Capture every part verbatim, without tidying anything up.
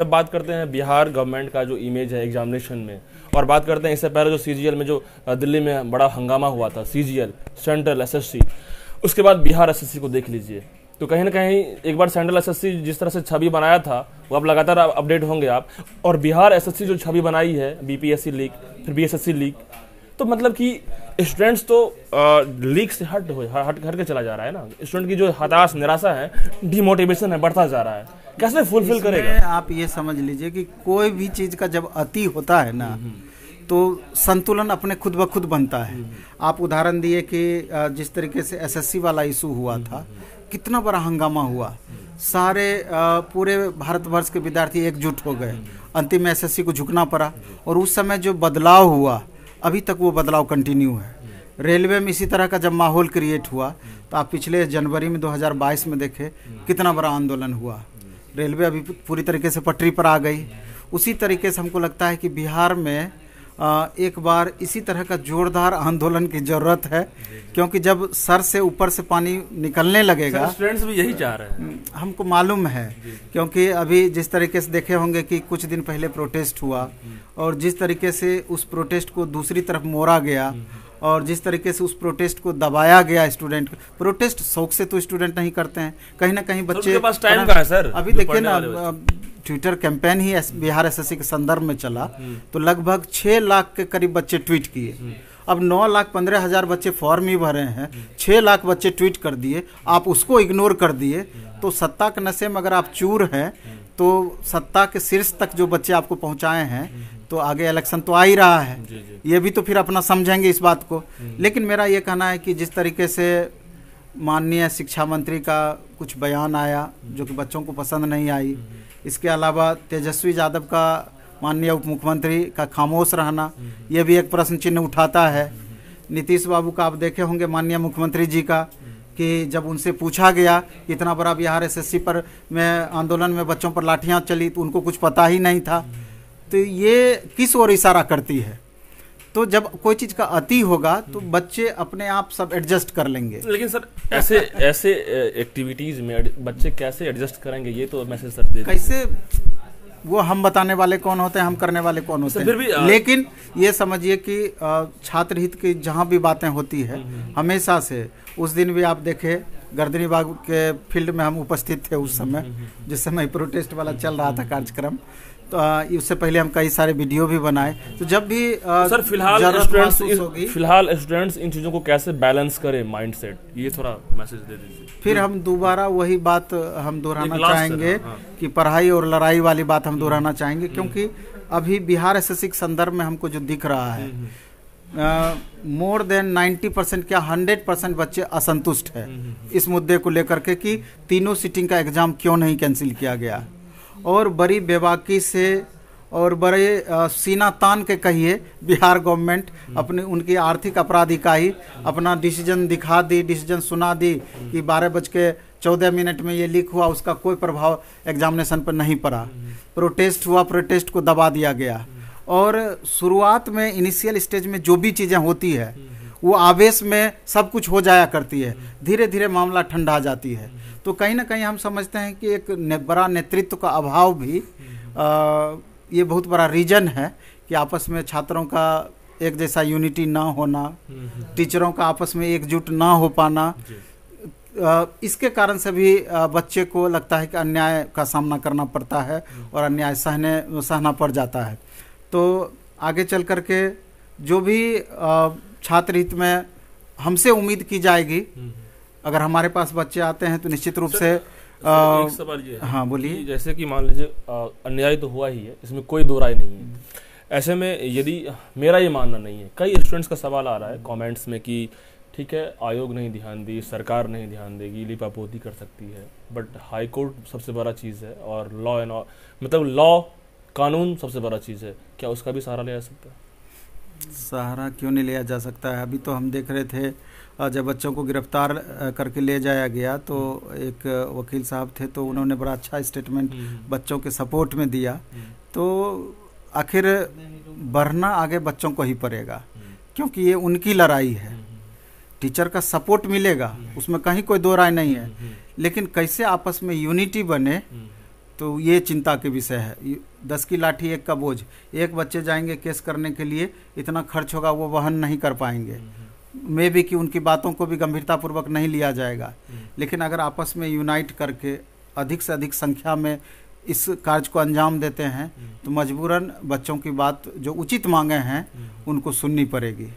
जब बात करते हैं बिहार गवर्नमेंट का जो इमेज है एग्जामिनेशन में, और बात करते हैं इससे पहले जो सीजीएल में जो दिल्ली में बड़ा हंगामा हुआ था, सीजीएल सेंट्रल एसएससी, उसके बाद बिहार एसएससी को देख लीजिए, तो कहीं ना कहीं एक बार सेंट्रल एसएससी जिस तरह से छवि बनाया था वो अब लगातार अपडेट होंगे आप, और बिहार एसएससी जो छवि बनाई है बीपीएससी लीग फिर बीएसएससी लीग, तो मतलब कि स्टूडेंट्स तो लीग से हट हो हट हट के चला जा रहा है ना, स्टूडेंट की जो हताश निराशा है डिमोटिवेशन है बढ़ता जा रहा है, कैसे फुलफिल करेगा? आप ये समझ लीजिए कि कोई भी चीज़ का जब अति होता है ना तो संतुलन अपने खुद ब खुद बनता है। आप उदाहरण दिए कि जिस तरीके से एसएससी वाला इशू हुआ था, कितना बड़ा हंगामा हुआ, सारे पूरे भारतवर्ष के विद्यार्थी एकजुट हो गए, अंतिम में एसएससी को झुकना पड़ा, और उस समय जो बदलाव हुआ अभी तक वो बदलाव कंटिन्यू है। रेलवे में इसी तरह का जब माहौल क्रिएट हुआ तो आप पिछले जनवरी में दो हज़ार बाईस में देखें कितना बड़ा आंदोलन हुआ, रेलवे अभी पूरी तरीके से पटरी पर आ गई। उसी तरीके से हमको लगता है कि बिहार में एक बार इसी तरह का जोरदार आंदोलन की ज़रूरत है, क्योंकि जब सर से ऊपर से पानी निकलने लगेगा, स्टूडेंट्स भी यही चाह रहे हैं, हमको मालूम है, क्योंकि अभी जिस तरीके से देखे होंगे कि कुछ दिन पहले प्रोटेस्ट हुआ और जिस तरीके से उस प्रोटेस्ट को दूसरी तरफ मोड़ा गया और जिस तरीके से उस प्रोटेस्ट को दबाया गया स्टूडेंट को, प्रोटेस्ट शौक से तो स्टूडेंट नहीं करते हैं, कहीं ना कहीं बच्चे के पास टाइम का है सर। अभी देखिए ना, ट्विटर कैंपेन ही बिहार एसएससी के संदर्भ में चला तो लगभग छः लाख के करीब बच्चे ट्वीट किए, अब नौ लाख पंद्रह हज़ार बच्चे फॉर्म ही भरे हैं, छः लाख बच्चे ट्वीट कर दिए, आप उसको इग्नोर कर दिए, तो सत्ता के नशे में अगर आप चूर हैं तो सत्ता के शीर्ष तक जो बच्चे आपको पहुँचाए हैं, तो आगे इलेक्शन तो आ ही रहा है, जी जी। ये भी तो फिर अपना समझेंगे इस बात को। लेकिन मेरा ये कहना है कि जिस तरीके से माननीय शिक्षा मंत्री का कुछ बयान आया जो कि बच्चों को पसंद नहीं आई, इसके अलावा तेजस्वी यादव का माननीय उप मुख्यमंत्री का खामोश रहना, ये भी एक प्रश्न चिन्ह उठाता है। नीतीश बाबू का आप देखे होंगे माननीय मुख्यमंत्री जी का, कि जब उनसे पूछा गया कि इतना बड़ा बिहार एस एस सी पर में आंदोलन में बच्चों पर लाठियाँ चली तो उनको कुछ पता ही नहीं था, तो ये किस ओर इशारा करती है? तो जब कोई चीज़ का अति होगा तो बच्चे अपने आप सब एडजस्ट कर लेंगे। लेकिन सर ऐसे ऐसे एक्टिविटीज़ में बच्चे कैसे एडजस्ट करेंगे, ये तो मैसेज सर दे कैसे, वो हम बताने वाले कौन होते हैं, हम करने वाले कौन होते हैं। आ... लेकिन ये समझिए कि छात्र हित की जहाँ भी बातें होती है हमेशा से, उस दिन भी आप देखें गर्दनी बाग के फील्ड में हम उपस्थित थे उस समय, जिस समय प्रोटेस्ट वाला चल रहा था कार्यक्रम, तो उससे पहले हम कई सारे वीडियो भी बनाए। तो जब भी सर फिलहाल स्टूडेंट्स फिलहाल स्टूडेंट्स इन चीज़ों को कैसे बैलेंस करें माइंडसेट, ये थोड़ा मैसेज दे दीजिए। फिर हम दोबारा वही बात हम दोहराना चाहेंगे हाँ। कि पढ़ाई और लड़ाई वाली बात हम दोहराना चाहेंगे, क्योंकि अभी बिहार एसएससी के संदर्भ में हमको जो दिख रहा है मोर देन नाइन्टी परसेंट क्या हंड्रेड परसेंट बच्चे असंतुष्ट हैं इस मुद्दे को लेकर के कि तीनों सीटिंग का एग्ज़ाम क्यों नहीं कैंसिल किया गया, और बड़ी बेबाकी से और बड़े सीना तान के कहिए बिहार गवर्नमेंट अपनी उनकी आर्थिक अपराध इकाई अपना डिसीजन दिखा दी, डिसीजन सुना दी कि बारह बज के चौदह मिनट में ये लीक हुआ, उसका कोई प्रभाव एग्जामिनेशन पर नहीं पड़ा। प्रोटेस्ट हुआ, प्रोटेस्ट को दबा दिया गया, और शुरुआत में इनिशियल स्टेज में जो भी चीज़ें होती है वो आवेश में सब कुछ हो जाया करती है, धीरे धीरे मामला ठंडा जाती है। तो कहीं ना कहीं हम समझते हैं कि एक ने, बड़ा नेतृत्व का अभाव भी आ, ये बहुत बड़ा रीजन है कि आपस में छात्रों का एक जैसा यूनिटी ना होना, टीचरों का आपस में एकजुट ना हो पाना, आ, इसके कारण से भी आ, बच्चे को लगता है कि अन्याय का सामना करना पड़ता है और अन्याय सहने सहना पड़ जाता है। तो आगे चल कर के जो भी छात्र हित में हमसे उम्मीद की जाएगी, अगर हमारे पास बच्चे आते हैं तो निश्चित रूप से आ, एक सवाल ये है। हाँ बोलिए। जैसे कि मान लीजिए अन्याय तो हुआ ही है, इसमें कोई दो राय नहीं है, ऐसे में यदि मेरा ये मानना नहीं है, कई स्टूडेंट्स का सवाल आ रहा है कमेंट्स में कि ठीक है आयोग नहीं ध्यान दी, सरकार नहीं ध्यान देगी, लिपापोती कर सकती है, बट हाई कोर्ट सबसे बड़ा चीज़ है और लॉ एंड मतलब लॉ कानून सबसे बड़ा चीज़ है, क्या उसका भी सहारा लिया जा सकता है? सहारा क्यों नहीं लिया जा सकता है? अभी तो हम देख रहे थे जब बच्चों को गिरफ्तार करके ले जाया गया तो एक वकील साहब थे, तो उन्होंने बड़ा अच्छा स्टेटमेंट बच्चों के सपोर्ट में दिया। तो आखिर बढ़ना आगे बच्चों को ही पड़ेगा, क्योंकि ये उनकी लड़ाई है। टीचर का सपोर्ट मिलेगा, उसमें कहीं कोई दो राय नहीं है, लेकिन कैसे आपस में यूनिटी बने तो ये चिंता के विषय है। दस की लाठी एक का बोझ, एक बच्चे जाएंगे केस करने के लिए, इतना खर्च होगा वो वहन नहीं कर पाएंगे, मे भी कि उनकी बातों को भी गंभीरतापूर्वक नहीं लिया जाएगा। लेकिन अगर आपस में यूनाइट करके अधिक से अधिक संख्या में इस कार्य को अंजाम देते हैं तो मजबूरन बच्चों की बात जो उचित मांगे हैं उनको सुननी पड़ेगी।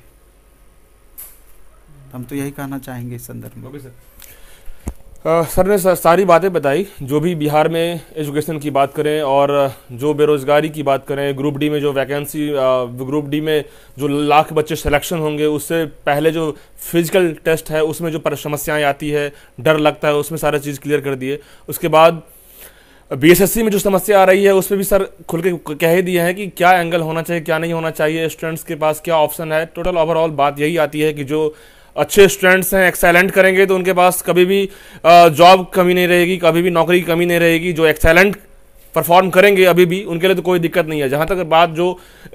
हम तो यही कहना चाहेंगे इस संदर्भ में। सर सर ने सारी बातें बताई, जो भी बिहार में एजुकेशन की बात करें और जो बेरोजगारी की बात करें, ग्रुप डी में जो वैकेंसी, ग्रुप डी में जो लाख बच्चे सिलेक्शन होंगे उससे पहले जो फिजिकल टेस्ट है उसमें जो समस्याएं आती है, डर लगता है, उसमें सारा चीज़ क्लियर कर दिए। उसके बाद बीएसएससी में जो समस्या आ रही है उसमें भी सर खुल के कह ही दिया है कि क्या एंगल होना चाहिए, क्या नहीं होना चाहिए, स्टूडेंट्स के पास क्या ऑप्शन है। टोटल ओवरऑल बात यही आती है कि जो अच्छे स्टूडेंट्स हैं, एक्सेलेंट करेंगे तो उनके पास कभी भी जॉब कमी नहीं रहेगी, कभी भी नौकरी की कमी नहीं रहेगी। जो एक्सेलेंट परफॉर्म करेंगे अभी भी उनके लिए तो कोई दिक्कत नहीं है। जहाँ तक बात जो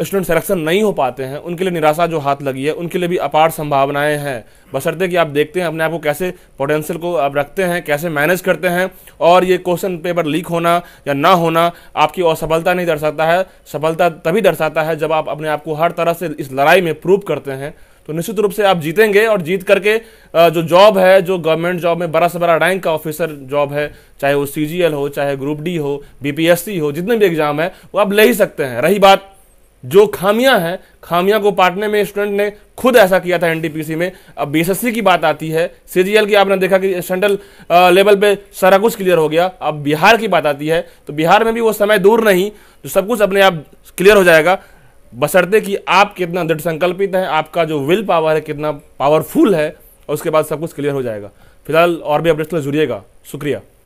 स्टूडेंट सिलेक्शन नहीं हो पाते हैं उनके लिए निराशा जो हाथ लगी है उनके लिए भी अपार संभावनाएं हैं, बशर्ते कि आप देखते हैं अपने आप को कैसे पोटेंशियल को आप रखते हैं, कैसे मैनेज करते हैं। और ये क्वेश्चन पेपर लीक होना या ना होना आपकी असफलता नहीं दर्शाता है, सफलता तभी दर्शाता है जब आप अपने आप को हर तरह से इस लड़ाई में प्रूव करते हैं। तो निश्चित रूप से आप जीतेंगे और जीत करके जो जॉब है, जो गवर्नमेंट जॉब में बड़ा से बड़ा रैंक का ऑफिसर जॉब है, चाहे वो सीजीएल हो, चाहे ग्रुप डी हो, बीपीएससी हो, जितने भी एग्जाम है वो आप ले ही सकते हैं। रही बात जो खामियां हैं, खामियां को पाटने में स्टूडेंट ने खुद ऐसा किया था एनटीपीसी में। अब बीएसएससी की बात आती है, सीजीएल की आपने देखा कि सेंट्रल लेवल पे सारा कुछ क्लियर हो गया। अब बिहार की बात आती है तो बिहार में भी वो समय दूर नहीं तो सब कुछ अपने आप क्लियर हो जाएगा, बशर्ते कि आप कितना दृढ़ संकल्पित हैं, आपका जो विल पावर है कितना पावरफुल है, और उसके बाद सब कुछ क्लियर हो जाएगा। फिलहाल और भी अपडेट्स जुड़िएगा। शुक्रिया।